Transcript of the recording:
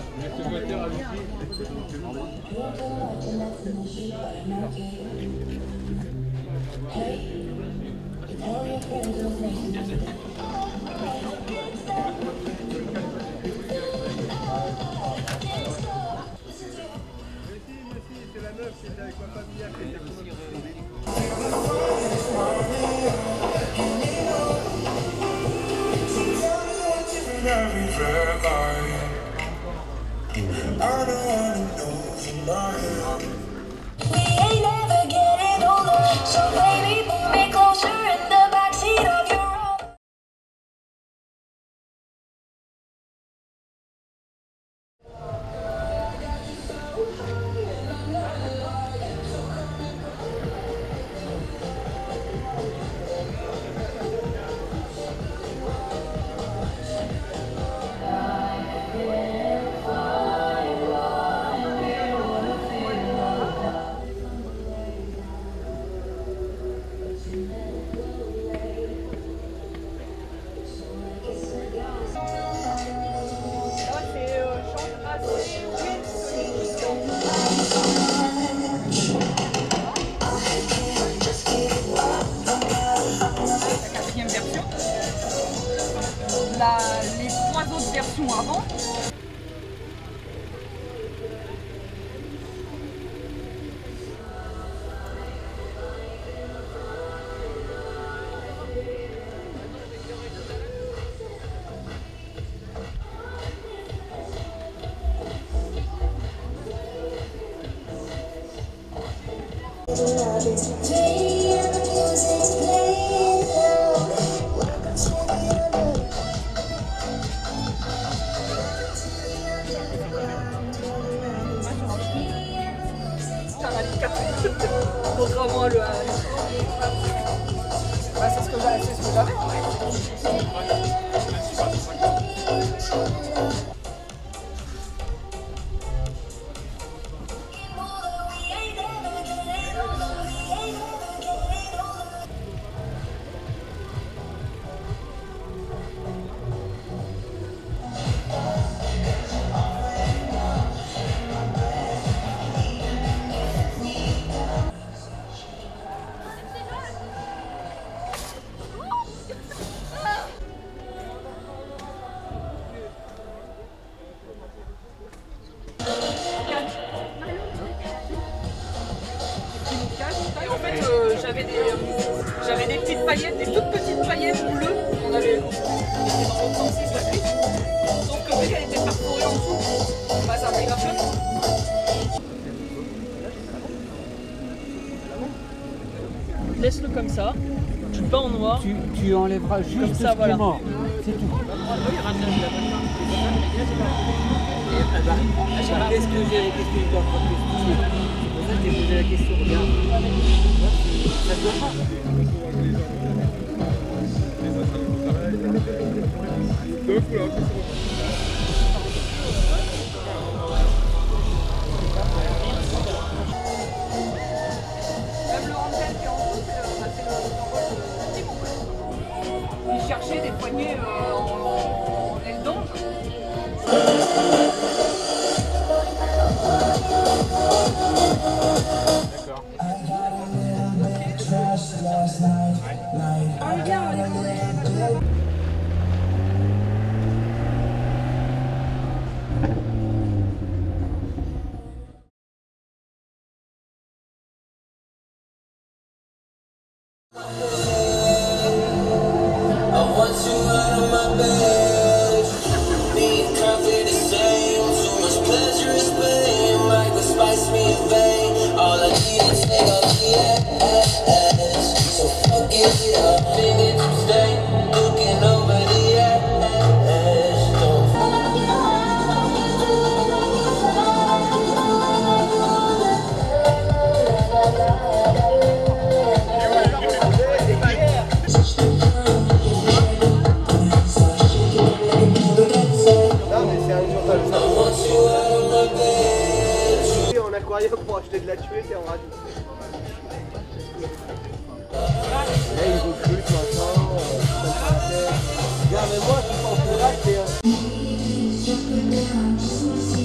C'est la meuf qui était avec ma famille qui était We ain't never getting older, so baby, pull me closer in the backseat of your own. Les trois autres versions avant. Contrairement à le... Bah, c'est ce que j'avais, j'avais des petites paillettes, des toutes petites paillettes bleues. On avait dans le sens 6 la cuisse. Sauf que vu qu'elle était parcourée en dessous, bah, ça arrive à feu. Laisse-le comme ça. Tu le peins en noir. Tu enlèveras juste comme ça, voilà. C'est tout. Qu'est-ce que j'ai posé la question, regarde. Ça se voit pas. Même le handbell qui est en dessous, c'est le petit. Il cherchait des poignées en aile d'ange. Pour acheter de la tuer, c'est en radio. Là, il vaut plus maintenant. Regarde, mais moi, je pense que là, c'est...